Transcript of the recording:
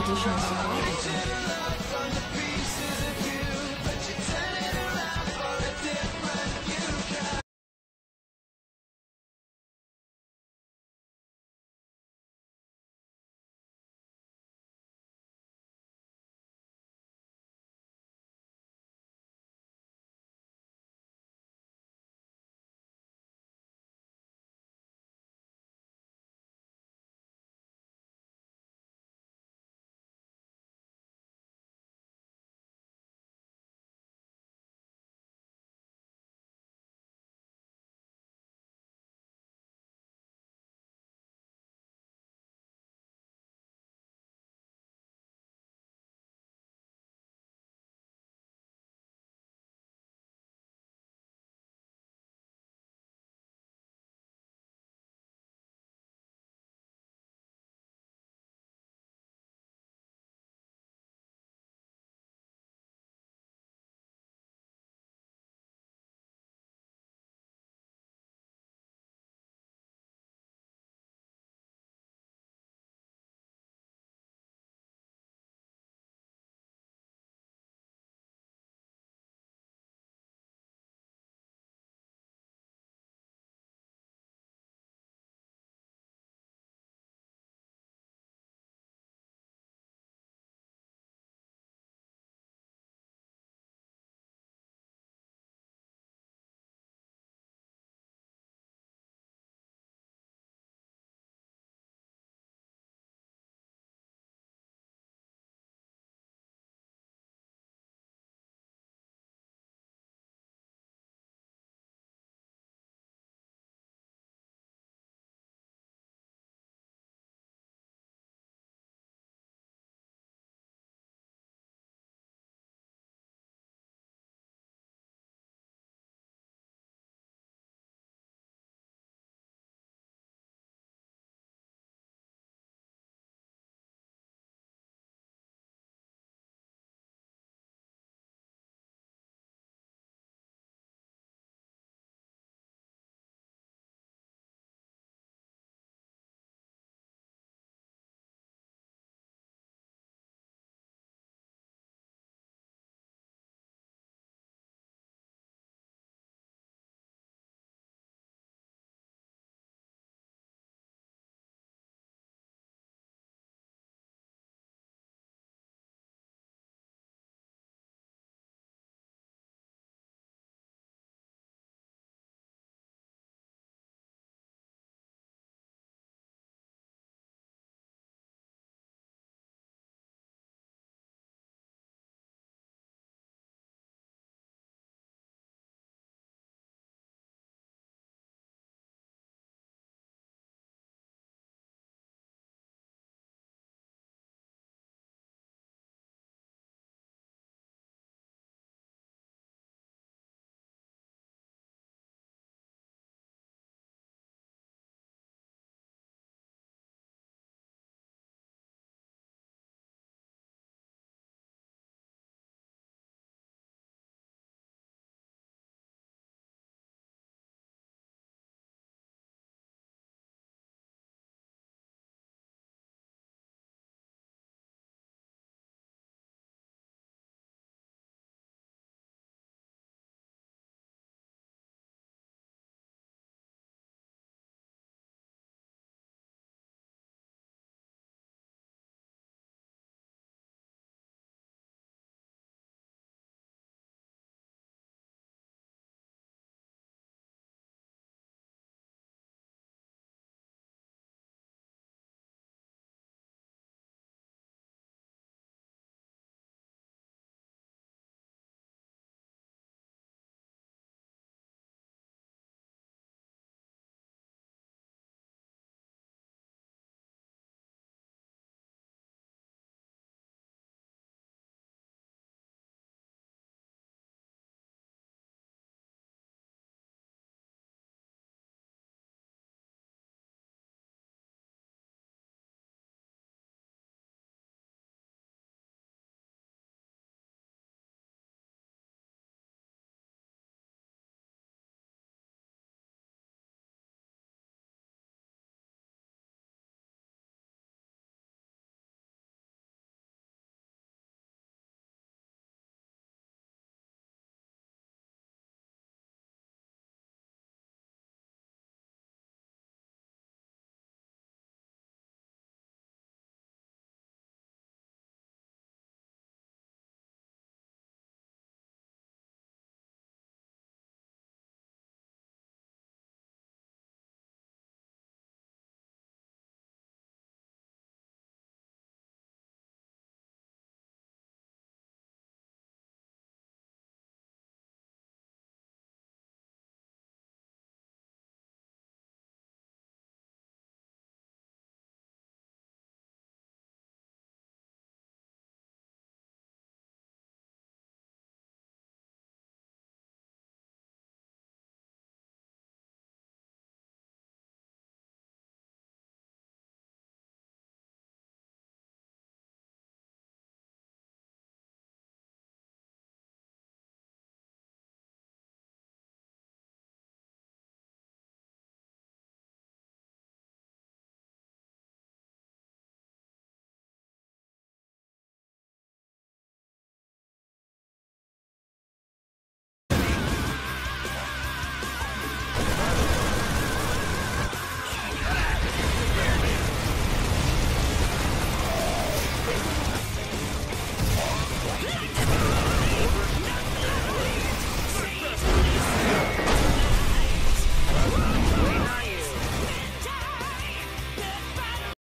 additional support.